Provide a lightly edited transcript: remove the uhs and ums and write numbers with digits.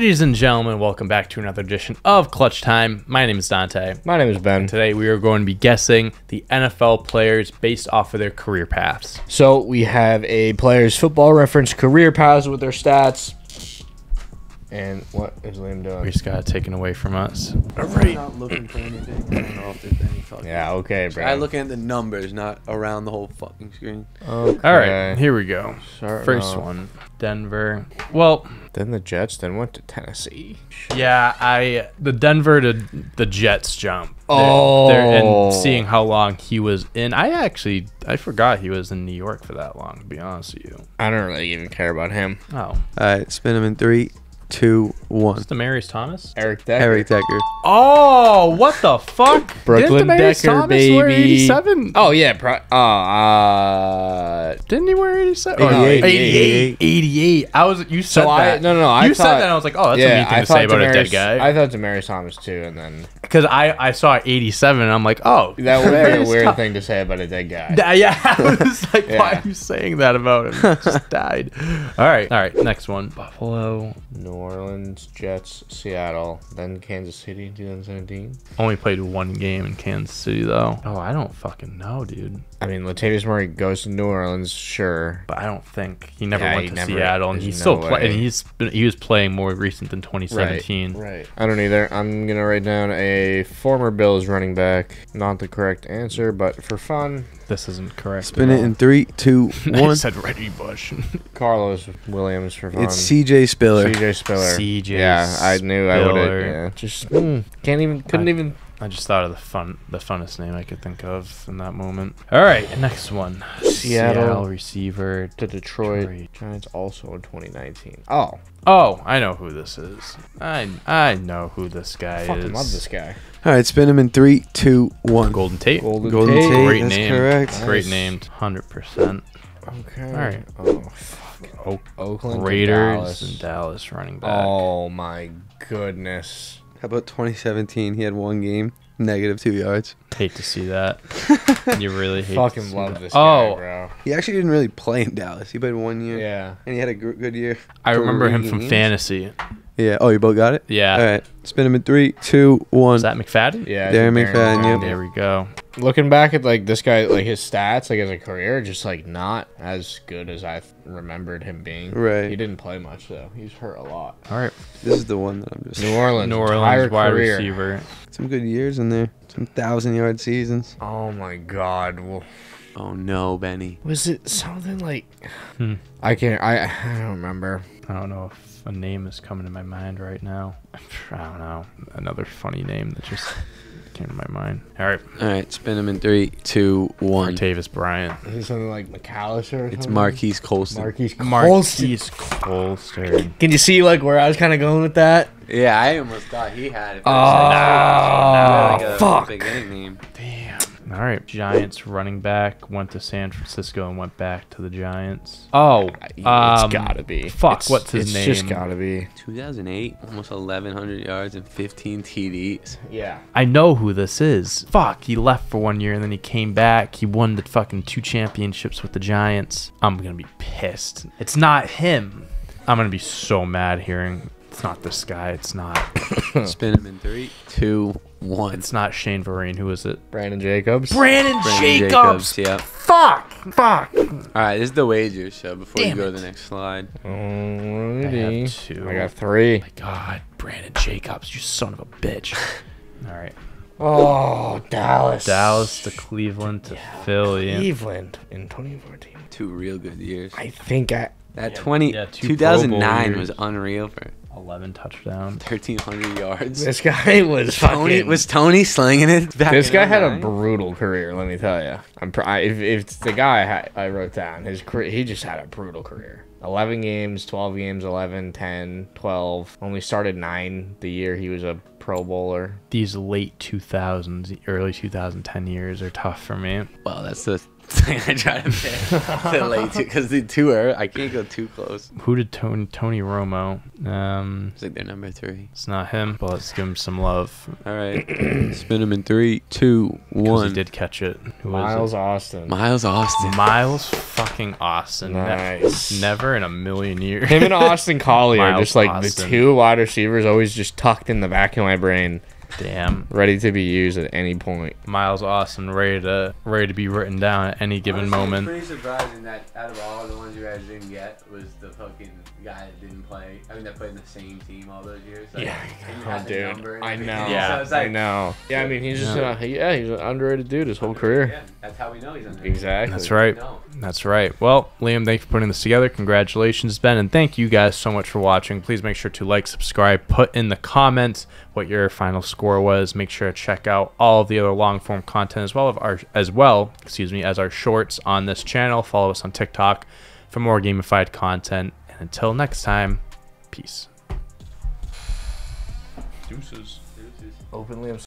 Ladies and gentlemen, welcome back to another edition of Clutch Time. My name is Dante. My name is Ben. Today we are going to be guessing the NFL players based off of their career paths. So we have a player's football reference career paths with their stats. And what is Liam doing? We just got it taken away from us. All right. I'm not looking for anything. I don't know if there's any fucking... Yeah, okay, bro. I'm looking at the numbers, not around the whole fucking screen. Okay. All right, here we go. First one, Denver. Well... Then the Jets, then went to Tennessee. Yeah, the Denver to the Jets jump. Oh. And seeing how long he was in. I forgot he was in New York for that long, to be honest with you. I don't really even care about him. Oh. All right, spin him in 3, 2, 1. Is Demaryius Thomas? Eric Decker. Eric Decker. Oh, what the fuck? Brooklyn Decker, Thomas baby. Wear 87? Oh yeah. Didn't he wear 87? 88. 88. 88. I was. You said that. No. You said that. And I was like, oh, that's a mean thing to say about a dead guy. I thought Demaryius Thomas too, and then because I saw 87, and I'm like, oh, that would be a weird thing to say about a dead guy. Yeah. I was like, why are you saying that about him? He just died. All right. Next one. Buffalo. New Orleans, Jets, Seattle, then Kansas City in 2017. Only played one game in Kansas City, though. Oh, I don't fucking know, dude. I mean, Latavius Murray goes to New Orleans, sure. But I don't think he never went to Seattle, and he was playing more recent than 2017. Right. I don't either. I'm going to write down a former Bills running back. Not the correct answer, but for fun. This isn't correct. Spin it in 3, 2, 1. I said Reggie Bush. Carlos Williams for fun. It's CJ Spiller. CJ Spiller. CJ. Yeah, I knew Spiller. I would. Yeah, just can't even. Couldn't even. I just thought of the funnest name I could think of in that moment. All right, next one. Seattle receiver to Detroit Giants, also in 2019. Oh, I know who this is. I know who this guy is. I fucking love this guy. All right, spin him in 3, 2, 1. Golden Tate. Golden Tate. Great That's name. Correct. Nice. Great name. 100%. Okay. All right. Oh, fuck. Oakland Raiders and Dallas running back. Oh my goodness. How about 2017? He had one game, -2 yards. Hate to see that. You really hate fucking to see love that. This guy, bro. He actually didn't really play in Dallas. He played 1 year. Yeah. And he had a good year. I remember him from fantasy. Yeah. Oh, you both got it? Yeah. All right. Spin him in 3, 2, 1. Is that McFadden? Yeah. McFadden. Yeah. There we go. Looking back at like this guy, like his stats, like as a career, just like not as good as I remembered him being. Right. He didn't play much though. He's hurt a lot. All right. This is the one that I'm just. New Orleans wide receiver. Some good years in there. Some 1,000-yard seasons. Oh my God. Well. Oh no, Benny. Was it something like? I can't. I don't remember. I don't know if a name is coming to my mind right now. I don't know. Another funny name that just. In my mind. All right, spin him in 3, 2, 1. Latavius Bryant. Is it something like McAllister or something? It's Marquise Colston. Marquise Colston. Can you see like where I was kind of going with that? Yeah, I almost thought he had it. Oh, fuck. Damn. All right, Giants running back went to San Francisco and went back to the Giants. Oh, it's gotta be. Fuck, what's his name? It's just gotta be. 2008, almost 1,100 yards and 15 TDs. Yeah. I know who this is. Fuck, he left for 1 year and then he came back. He won the fucking 2 championships with the Giants. I'm gonna be pissed. It's not him. I'm gonna be so mad hearing it's not this guy. It's not. Spin him in 3, 2, 1. It's not Shane Vereen. Who is it? Brandon Jacobs. Yeah. Fuck. All right, this is the wager show. Before we go to the next slide. Alrighty. I have 2. I got 3. Oh my God, Brandon Jacobs, you son of a bitch. All right. Oh, Dallas. Dallas to Cleveland to Philly. Cleveland in 2014. 2 real good years. I think that 2009 was unreal for 11 touchdowns, 1,300 yards. This guy was Tony slinging it. This guy had a brutal career. Let me tell you, if it's the guy I wrote down, his career, he just had a brutal career. 11 games, 12 games, 11, 10, 12. Only started 9 the year he was a Pro Bowler. These late 2000s, early 2010 years are tough for me. Well, that's the I try to lay too, because the two are, I can't go too close. Who did Tony Romo? It's like their number three. It's not him, but let's give him some love. All right, spin him in 3, 2, 1. He did catch it. Who Miles Austin. Miles Austin. Miles fucking Austin. Nice. Never in a million years. Him and Austin Collie are just like Austin. The two wide receivers always just tucked in the back of my brain. Damn. Ready to be used at any point. Miles Austin, ready to be written down at any given moment. It's pretty surprising that out of all the ones you guys didn't get was the fucking guy that didn't play. I mean, that played in the same team all those years. Like, yeah. Oh, dude. I know. Yeah. So it's like, I know. Yeah, I mean, he's just he's an underrated dude his whole career. Yeah, that's how we know he's underrated. Exactly. That's right. That's right. Well, Liam, thank you for putting this together. Congratulations, Ben, and thank you guys so much for watching. Please make sure to like, subscribe, put in the comments what your final score was. Make sure to check out all of the other long form content as our shorts on this channel. Follow us on TikTok for more gamified content. And until next time, peace. Deuces. Openly.